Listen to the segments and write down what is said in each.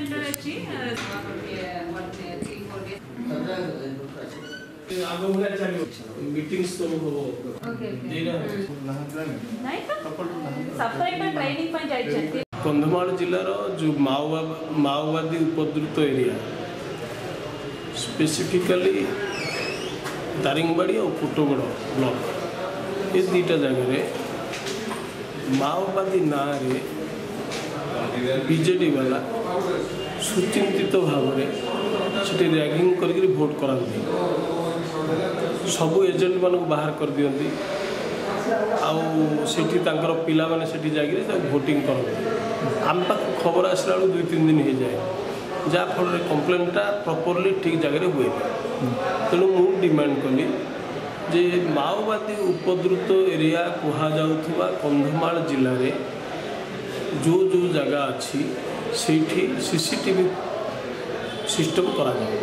Meetings तो कंधमाल जिलार जो माओवादी उपद्रुत एरिया स्पेसिफिकली दारिंगबाड़ी और कोटगढ़ ब्लॉक ये दुटा जगह माओवादी ना बीजेडी वाला सुचिंतित भाव में रैगिंग करके भोट कराते सबू एजेंट मानक बाहर कर दिंती आर पिला जगह भोटिंग करते आम पाख खबर आसला दुई तीन दिन हो जाए जहाँफल कंप्लेनटा प्रॉपर्ली ठीक जगह हुए तेणु मुझे डिमांड कली जे माओवादी उपद्रुत एरिया कहु कंधमाल जिले में जो जो जगह अच्छी सेठी सीसीटीवी सिस्टम करा जाए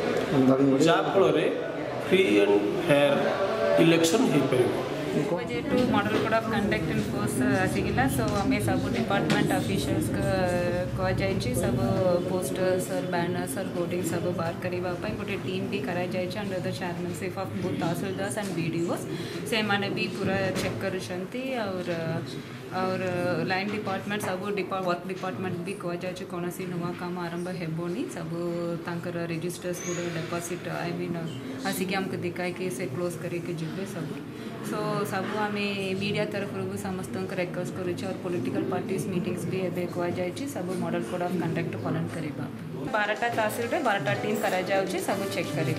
जहाँफल फ्री एंड फेयर इलेक्शन हो पार जेटू model code of conduct and course आसीगला सो आम सब डिपार्टमेंट ऑफिशियल्स कह सब पोस्टर्स और बैनर्स और होर्डिंग सब बाहर करने गोटे टीम भी कराई जाए under the chairmanship of both tahsildars and BDOs से मैंने भी पूरा चेक कर लाइन डिपार्टमेंट सब वर्क डिपार्टमेंट भी कह कौन सी नुआ काम आरंभ होनी सब तर रेजिस्टर्स डिपॉजिट आई मीन आसिक आमको दिखाई से क्लोज करके जीवे सब सो सब आम मीडिया तरफ समस्त रिक्वेस्ट कर पॉलिटिकल पार्टीज मीटिंग्स भी एवं कहुई सब मॉडल कोड ऑफ कंडक्ट पालन करने 12टा तहसील 12टा टीम कर सब चेक कर।